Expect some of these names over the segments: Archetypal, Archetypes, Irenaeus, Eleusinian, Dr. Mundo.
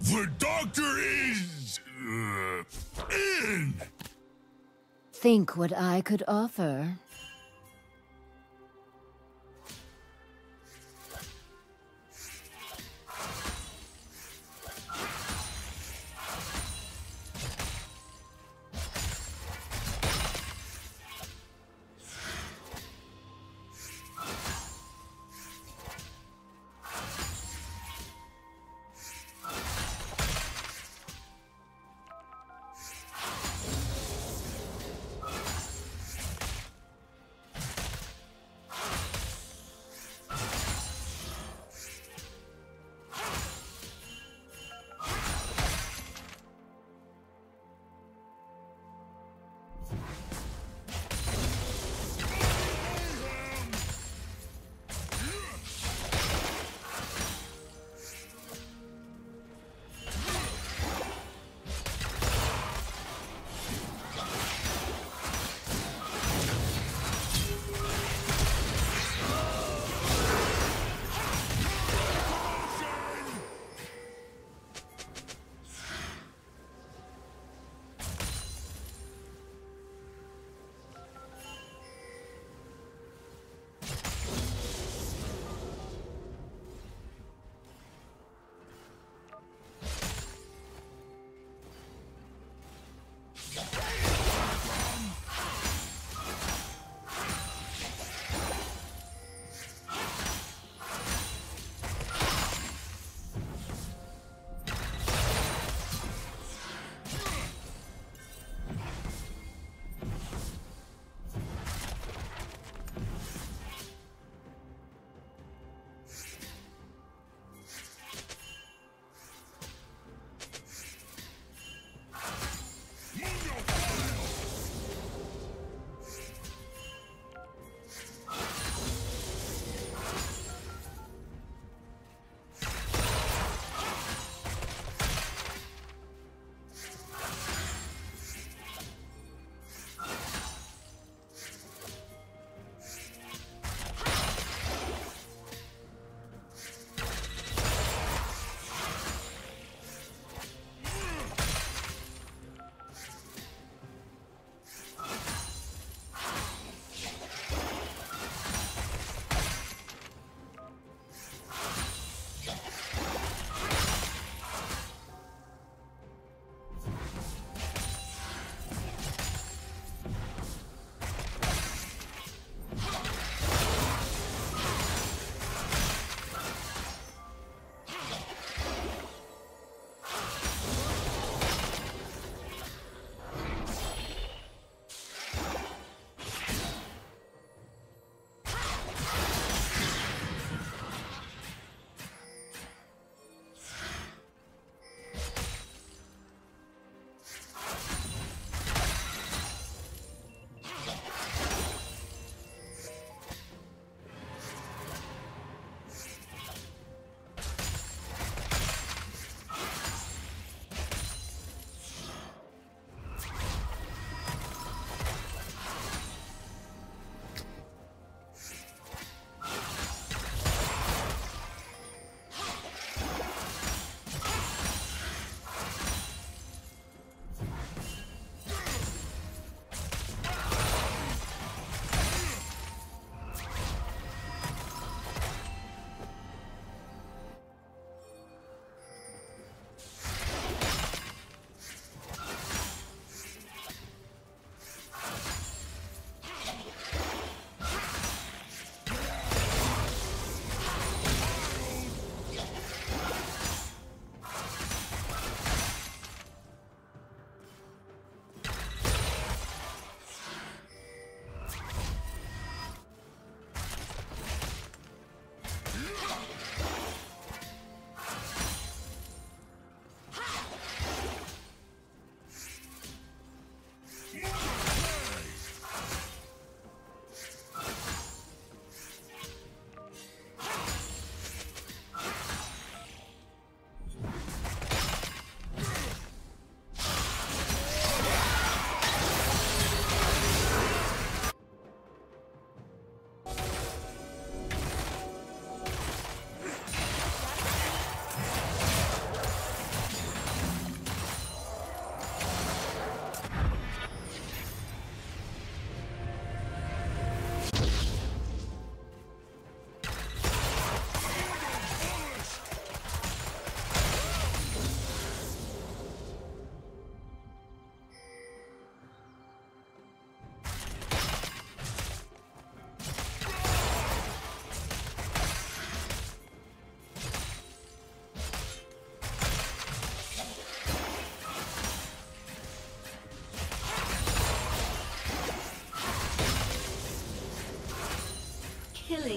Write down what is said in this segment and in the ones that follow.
The doctor is... in! Think what I could offer.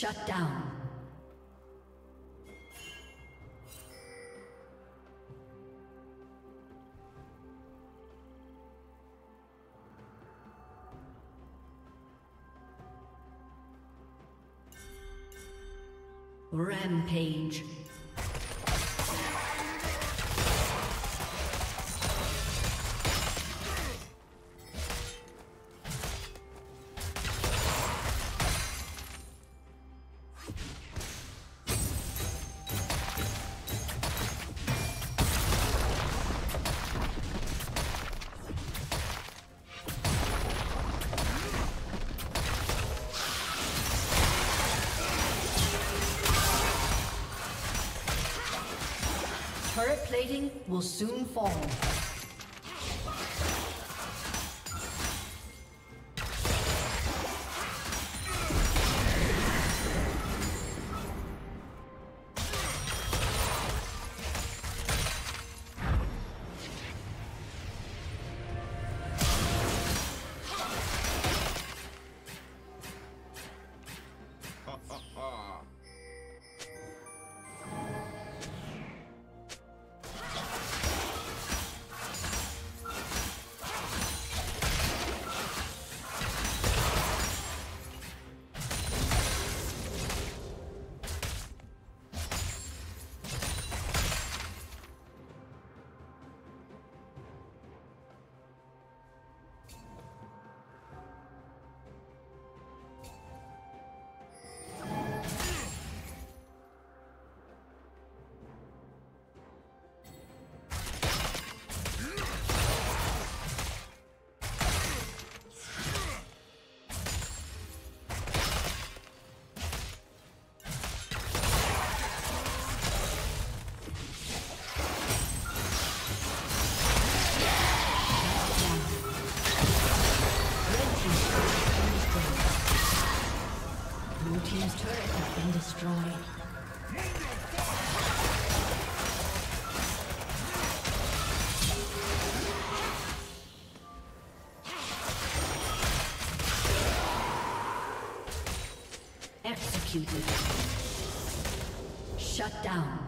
Shut down. Rampage. Turret plating will soon fall. Executed. Shut down.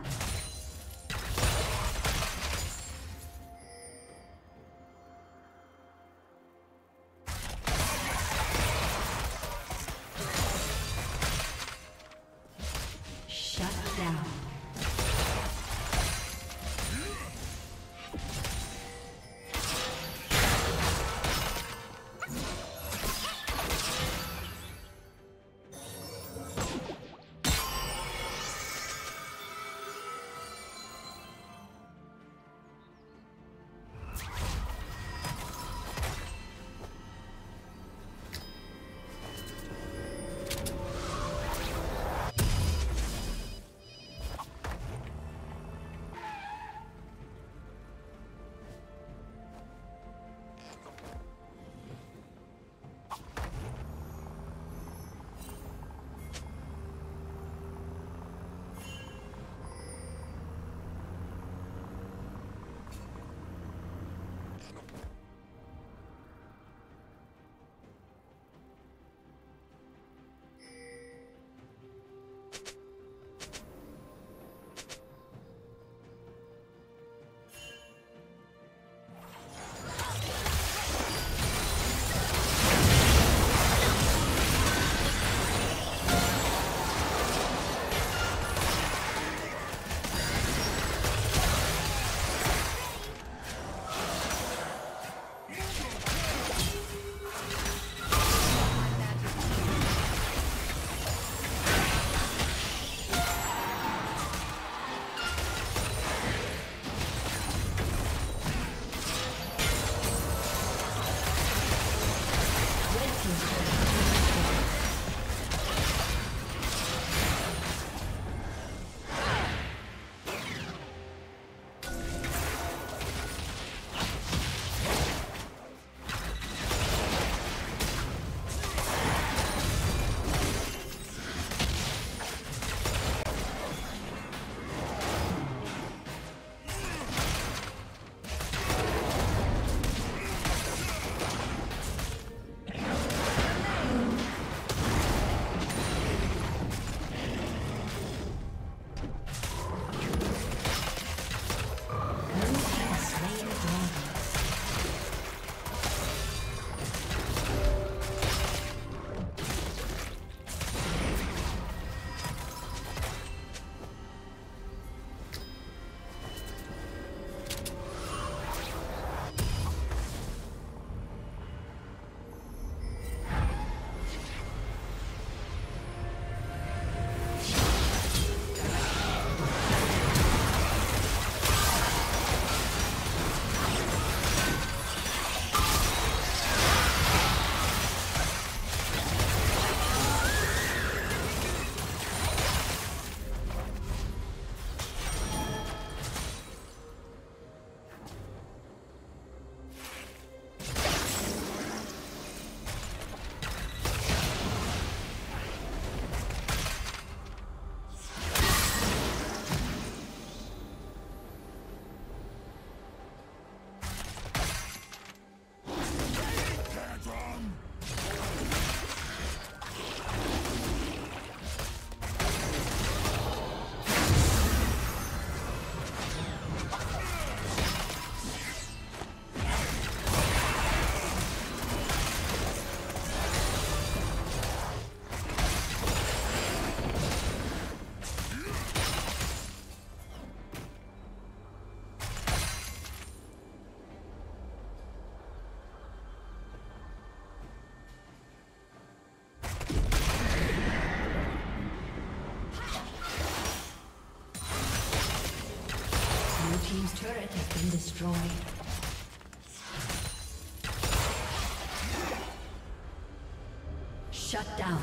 turret has been destroyed. Shut down.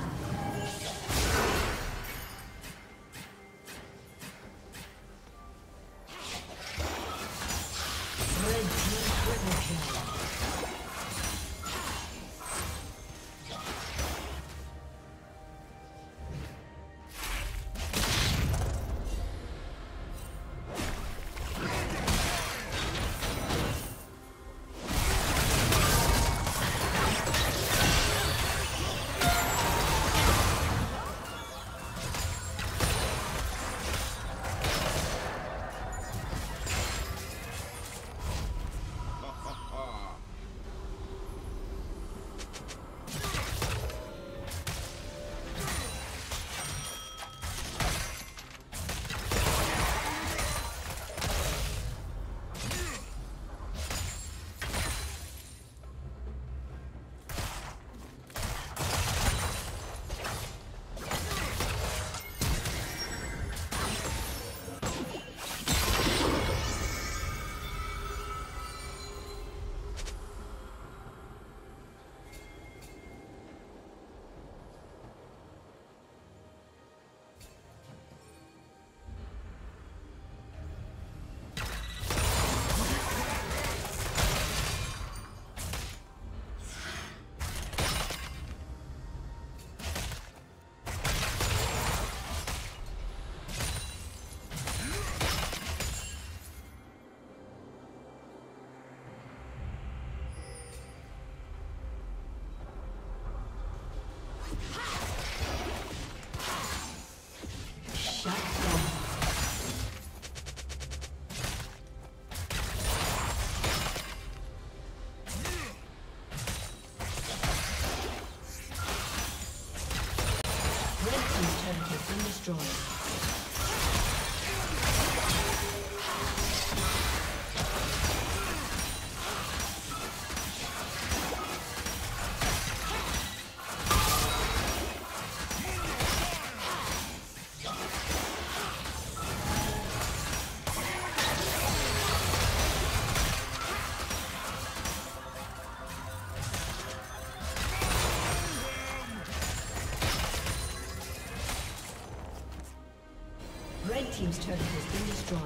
Team's turret has been destroyed.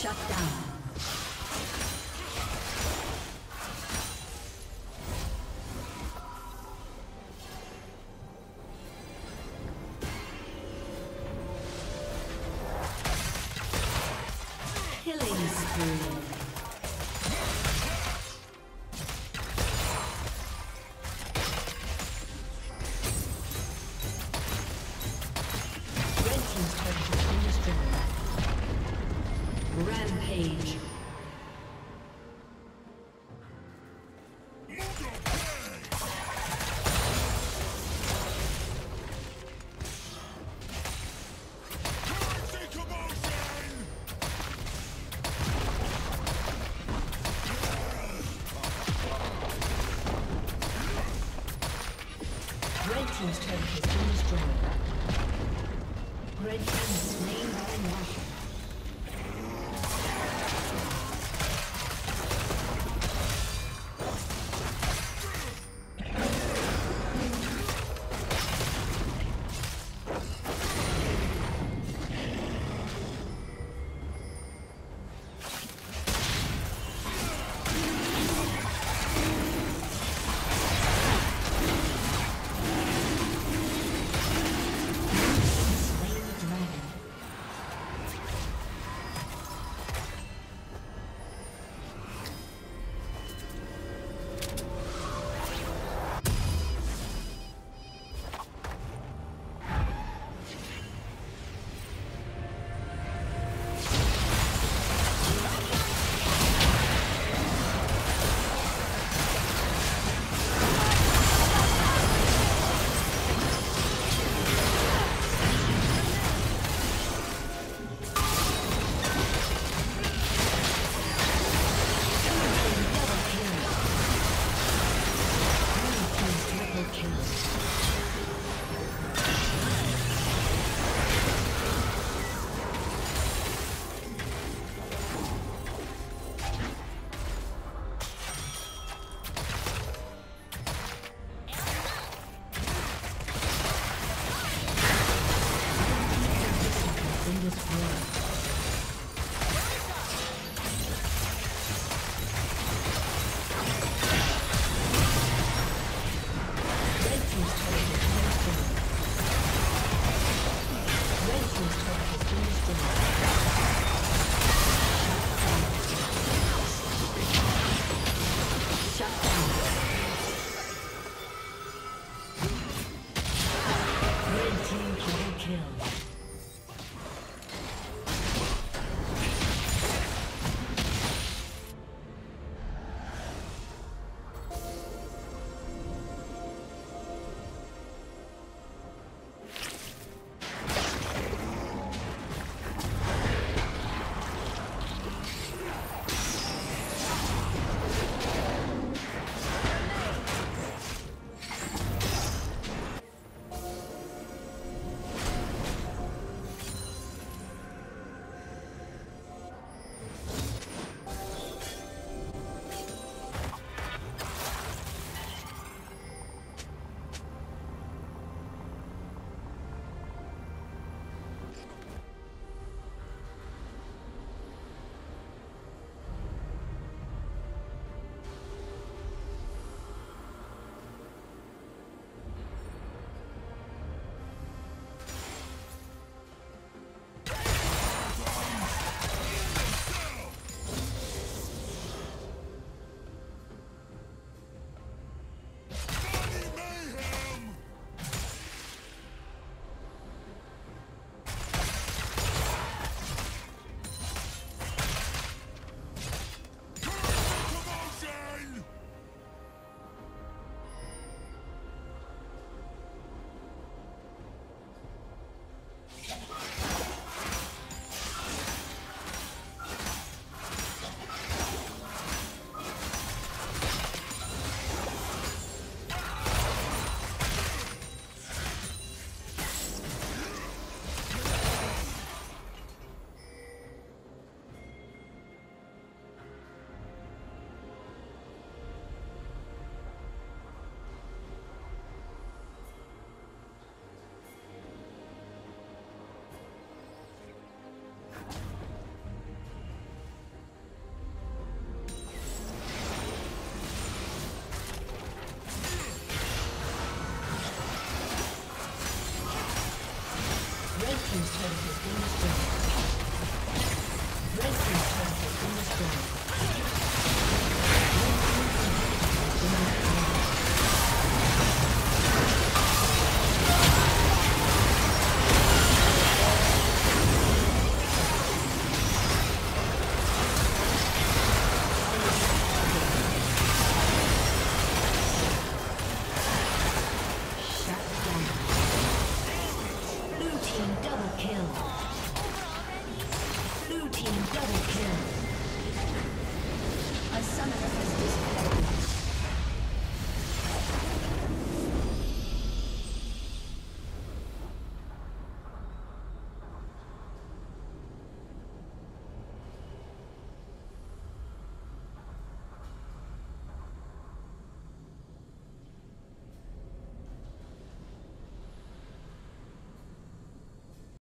Shut down. Rampage. Red team's turret has been destroyed. Red team's slain by Nash.